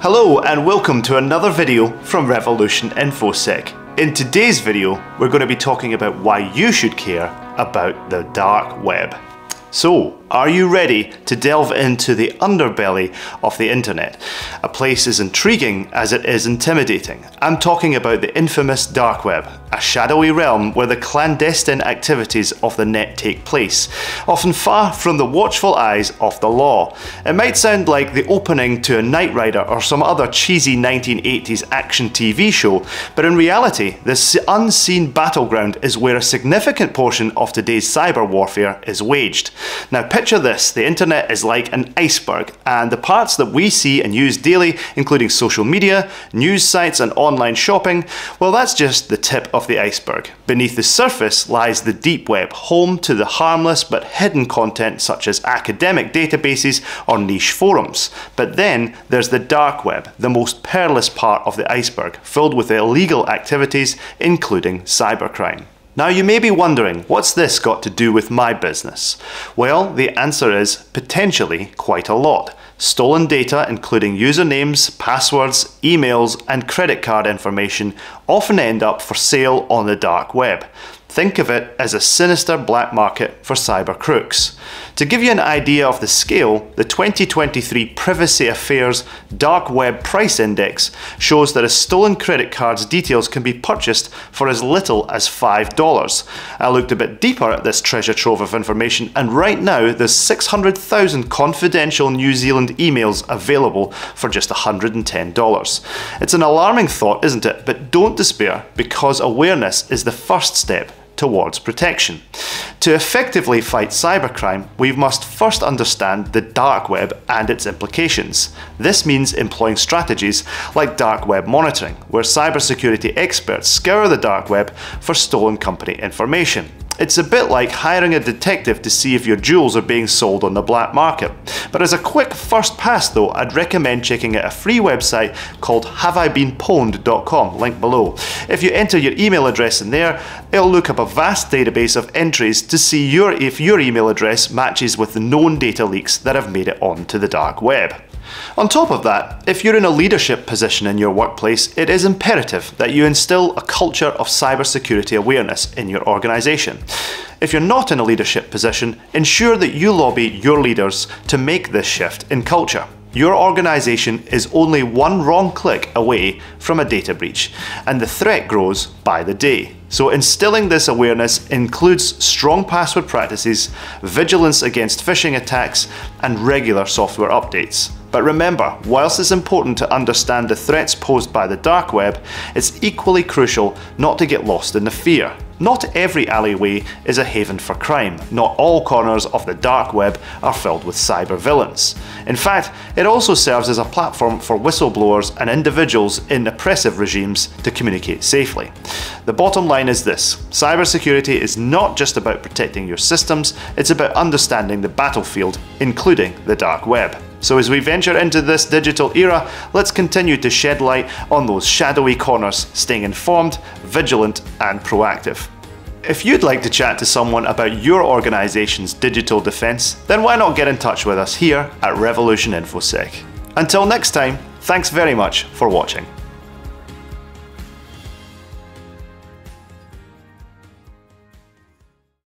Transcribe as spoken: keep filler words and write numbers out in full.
Hello and welcome to another video from Revolution InfoSec. In today's video, we're going to be talking about why you should care about the dark web. So, are you ready to delve into the underbelly of the internet? A place as intriguing as it is intimidating. I'm talking about the infamous dark web, a shadowy realm where the clandestine activities of the net take place, often far from the watchful eyes of the law. It might sound like the opening to a Knight Rider or some other cheesy nineteen eighties action T V show, but in reality, this unseen battleground is where a significant portion of today's cyber warfare is waged. Now picture this, the internet is like an iceberg, and the parts that we see and use daily, including social media, news sites and online shopping, well that's just the tip of the iceberg. Beneath the surface lies the deep web, home to the harmless but hidden content such as academic databases or niche forums. But then there's the dark web, the most perilous part of the iceberg, filled with illegal activities including cybercrime. Now you may be wondering, what's this got to do with my business? Well, the answer is potentially quite a lot. Stolen data, including usernames, passwords, emails, and credit card information, often end up for sale on the dark web. Think of it as a sinister black market for cyber crooks. To give you an idea of the scale, the twenty twenty-three Privacy Affairs Dark Web Price Index shows that a stolen credit card's details can be purchased for as little as five dollars. I looked a bit deeper at this treasure trove of information, and right now there's six hundred thousand confidential New Zealand emails available for just one hundred and ten dollars. It's an alarming thought, isn't it? But don't despair, because awareness is the first step towards protection. To effectively fight cybercrime, we must first understand the dark web and its implications. This means employing strategies like dark web monitoring, where cybersecurity experts scour the dark web for stolen company information. It's a bit like hiring a detective to see if your jewels are being sold on the black market. But as a quick first pass though, I'd recommend checking out a free website called have I been pwned dot com, link below. If you enter your email address in there, it'll look up a vast database of entries to see your, if your email address matches with the known data leaks that have made it onto the dark web. On top of that, if you're in a leadership position in your workplace, it is imperative that you instill a culture of cybersecurity awareness in your organization. If you're not in a leadership position, ensure that you lobby your leaders to make this shift in culture. Your organization is only one wrong click away from a data breach, and the threat grows by the day. So instilling this awareness includes strong password practices, vigilance against phishing attacks, and regular software updates. But remember, whilst it's important to understand the threats posed by the dark web, it's equally crucial not to get lost in the fear. Not every alleyway is a haven for crime. Not all corners of the dark web are filled with cyber villains. In fact, it also serves as a platform for whistleblowers and individuals in oppressive regimes to communicate safely. The bottom line is this: cybersecurity is not just about protecting your systems, it's about understanding the battlefield, including the dark web. So as we venture into this digital era, let's continue to shed light on those shadowy corners, staying informed, vigilant, and proactive. If you'd like to chat to someone about your organization's digital defense, then why not get in touch with us here at Revolution InfoSec? Until next time, thanks very much for watching.